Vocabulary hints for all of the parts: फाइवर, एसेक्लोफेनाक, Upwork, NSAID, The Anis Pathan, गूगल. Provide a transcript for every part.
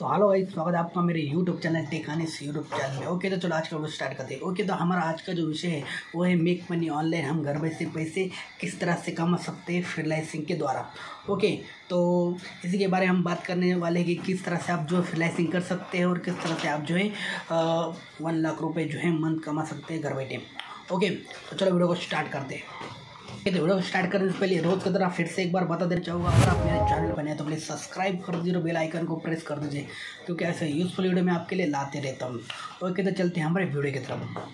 So hello भाई, स्वागत है आपका मेरे YouTube channel tech Anis YouTube channel में। ओके तो चलो आज का वो स्टार्ट करते हैं। ओके तो हमारा आज का जो विषय है वो है मेक मनी ऑनलाइन, हम घर बैठे पैसे किस तरह से कमा सकते हैं फ्रीलांसिंग के द्वारा। ओके तो इसी के बारे में हम बात करने वाले हैं कि किस तरह से आप जो फ्रीलांसिंग कर सकते हैं और किस तरह से आप जो है 1 लाख रुपये जो है मंथ कमा सकते हैं घर बैठे। ओके तो चलो वीडियो को स्टार्ट करते हैं। तो वीडियो स्टार्ट करने से पहले रोज की तरह फिर से एक बार बता देना चाहूँगा, अगर आप मेरे चैनल पर नए हैं तो प्लीज़ सब्सक्राइब कर दीजिए और बेल आइकन को प्रेस कर दीजिए, क्योंकि ऐसे यूज़फुल वीडियो मैं आपके लिए लाते रहता हूँ। ओके तो चलते हैं हमारे वीडियो की तरफ।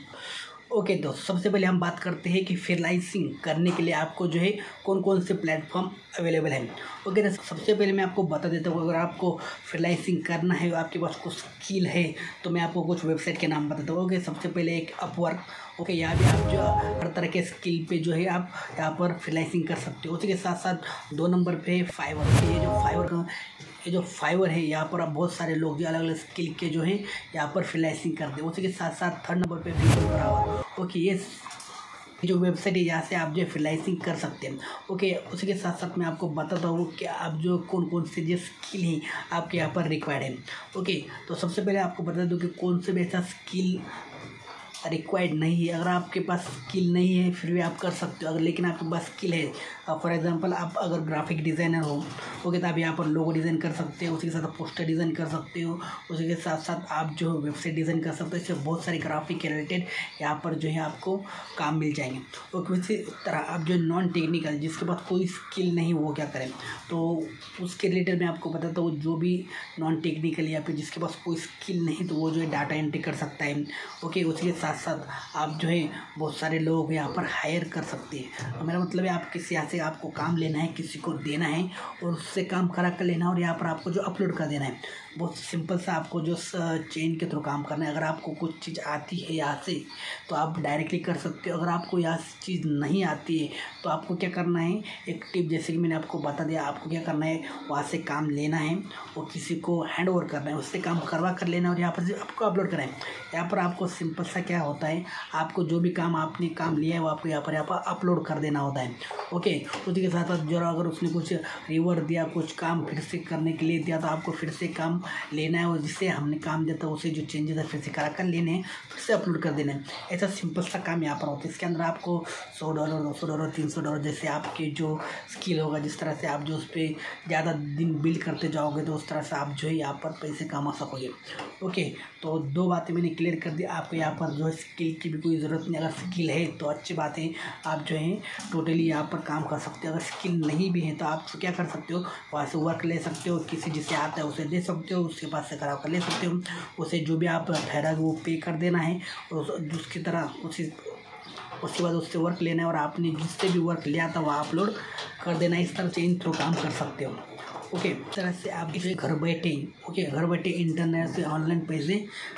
ओके तो सबसे पहले हम बात करते हैं कि फ्रीलांसिंग करने के लिए आपको जो है कौन कौन से प्लेटफॉर्म अवेलेबल हैं। ओके तो सबसे पहले मैं आपको बता देता हूँ, अगर आपको फ्रीलांसिंग करना है और आपके पास कुछ स्किल है तो मैं आपको कुछ वेबसाइट के नाम बताता हूँ। ओके सबसे पहले एक अपवर्क। ओके यहाँ भी आप जो हर तरह के स्किल पे जो है आप यहाँ पर फ्रीलांसिंग कर सकते हो। उसी के साथ साथ 2 नंबर पे फाइवर। ये जो फाइवर है यहाँ पर आप बहुत सारे लोग जो अलग अलग स्किल के जो है यहाँ पर फ्रीलांसिंग करते हैं। उसी के साथ साथ 3 नंबर पे भी। ओके ये जो वेबसाइट है यहाँ से आप जो फ्रीलांसिंग कर सकते हैं। ओके उसी के साथ साथ मैं आपको बताता हूँ कि आप जो कौन कौन से जो स्किल हैं आपके यहाँ पर रिक्वायर्ड है। ओके तो सबसे पहले आपको बता दूँ कि कौन से भी ऐसा स्किल रिक्वायर्ड नहीं है। अगर आपके पास स्किल नहीं है फिर भी आप कर सकते हो, अगर लेकिन आपके पास स्किल है, फॉर एग्जांपल आप अगर ग्राफिक डिज़ाइनर हो, ओके तो आप यहाँ पर लोगो डिज़ाइन कर सकते हो, उसी के साथ आप पोस्टर डिज़ाइन कर सकते हो, उसी के साथ साथ आप जो है वेबसाइट डिज़ाइन कर सकते हो। इससे बहुत सारे ग्राफिक के रिलेटेड यहाँ पर जो है आपको काम मिल जाएंगे। और उसी तरह आप जो नॉन टेक्निकल, जिसके पास कोई स्किल नहीं, वो क्या करें तो उसके रिलेटेड मैं आपको बताता हूँ। जो भी नॉन टेक्निकल या फिर जिसके पास कोई स्किल नहीं तो वो जो है डाटा एंट्री कर सकता है। ओके उसी के साथ साथ आप जो है बहुत सारे लोग यहाँ पर हायर कर सकते हैं। मेरा मतलब है आप किसी यहाँ से आपको काम लेना है, किसी को देना है और उससे काम करा कर लेना है और यहाँ पर आपको जो अपलोड कर देना है। बहुत सिंपल सा आपको जो चेन के थ्रू काम करना है। अगर आपको कुछ चीज़ आती है यहाँ से तो आप डायरेक्टली कर सकते हो। अगर आपको यहाँ से चीज़ नहीं आती है तो आपको क्या करना है, एक टिप जैसे कि मैंने आपको बता दिया, आपको क्या करना है वहाँ से काम लेना है और किसी को हैंड ओवर करना है, उससे काम करवा कर लेना और यहाँ पर आपको अपलोड करना है। यहाँ पर आपको सिंपल सा क्या होता है, आपको जो भी काम आपने काम लिया है वो आपको यहाँ पर अपलोड कर देना होता है। ओके उसी के साथ साथ जो अगर उसने कुछ रिवॉर्ड दिया, कुछ काम फिर से करने के लिए दिया तो आपको फिर से काम लेना है और जिससे हमने काम दिया था उसे जो चेंजेस है फिर से करा कर लेने हैं, फिर से अपलोड कर देना है। ऐसा सिंपल सा काम यहाँ पर होता है। इसके अंदर आपको $100, $200, $300 जैसे आपके जो स्किल होगा, जिस तरह से आप जो उस पर ज़्यादा दिन बिल्ड करते जाओगे तो उस तरह से आप जो है यहाँ पर पैसे कमा सकोगे। ओके तो 2 बातें मैंने क्लियर कर दी। आपको यहाँ पर जो है स्किल की भी कोई ज़रूरत नहीं। अगर स्किल है तो अच्छी बात है, आप जो है टोटली यहाँ पर काम कर सकते हो। अगर स्किल नहीं भी है तो आप क्या कर सकते हो, वहाँ से वर्क ले सकते हो, किसी जिसे आता है उसे दे सकते हो, उसके पास से करा कर ले सकते हो, उसे जो भी आप ठहरा वो पे कर देना है और उसकी तरह उसके बाद उससे वर्क लेना है और आपने जिससे भी वर्क लिया था वह अपलोड कर देना है। इस तरह से इन थ्रू काम कर सकते हो। ओके इस तरह से आप इसे घर बैठे घर बैठे इंटरनेट से ऑनलाइन पैसे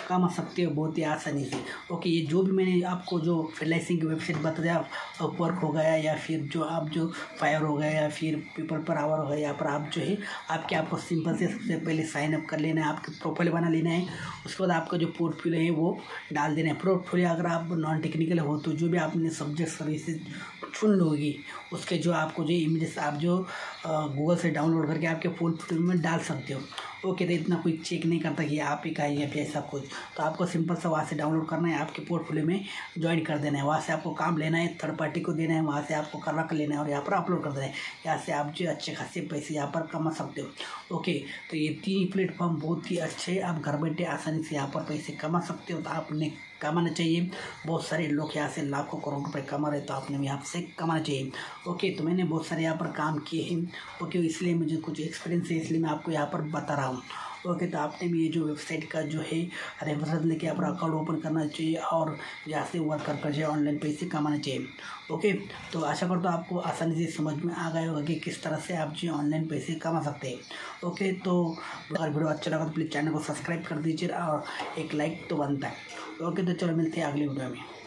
कमा सकते हो बहुत ही आसानी से। ओके ये जो भी मैंने आपको जो फ्रीलांसिंग की वेबसाइट बताया, अपवर्क हो गया या फिर जो आप जो फाइवर हो गया या फिर पीपल पर आवर हो गया, यहाँ पर आप जो है आपको सिंपल से सबसे पहले साइन अप कर लेना है, आपकी प्रोफाइल बना लेना है, उसके बाद आपका जो पोर्टफोलियो है वो डाल देना है। पोर्टफोलियो अगर आप नॉन टेक्निकल हो तो जो भी आपने सब्जेक्ट सर्विसेज चुन लोगी उसके जो आपको जो इमेजेस आप जो गूगल से डाउनलोड करके आपके पोर्टफोलियो में डाल सकते हो। ओके तो इतना कोई चेक नहीं करता कि आप ही का है या फिर ऐसा कुछ, तो आपको सिंपल सा वहाँ से डाउनलोड करना है, आपके पोर्टफोलियो में ज्वाइन कर देना है, वहाँ से आपको काम लेना है, थर्ड पार्टी को देना है, वहाँ से आपको करवा कर लेना है और यहाँ पर अपलोड कर देना है। यहाँ से आप जो अच्छे खासे पैसे यहाँ पर कमा सकते हो। ओके तो ये 3 प्लेटफॉर्म बहुत ही अच्छे हैं, आप घर बैठे आसानी से यहाँ पर पैसे कमा सकते हो। तो आपने कमाना चाहिए, बहुत सारे लोग यहाँ से लाखों करोड़ रुपए कमा रहे तो आपने भी यहाँ से कमाना चाहिए। ओके तो मैंने बहुत सारे यहाँ पर काम किए हैं। ओके इसलिए मुझे कुछ एक्सपीरियंस है, इसलिए मैं आपको यहाँ पर बता रहा हूँ। ओके तो आपने भी ये जो वेबसाइट का जो है रेफरेंस लेके अपना अकाउंट ओपन करना चाहिए और यहाँ से वर्क कर चाहिए, ऑनलाइन पैसे कमाना चाहिए। ओके तो आशा करता हूँ आपको आसानी से समझ में आ गया होगा कि किस तरह से आप जो ऑनलाइन पैसे कमा सकते हैं। ओके तो अगर वीडियो अच्छा लगा तो प्लीज़ चैनल को सब्सक्राइब कर दीजिए और एक लाइक तो बनता है। ओके तो चलो मिलते हैं अगले वीडियो में।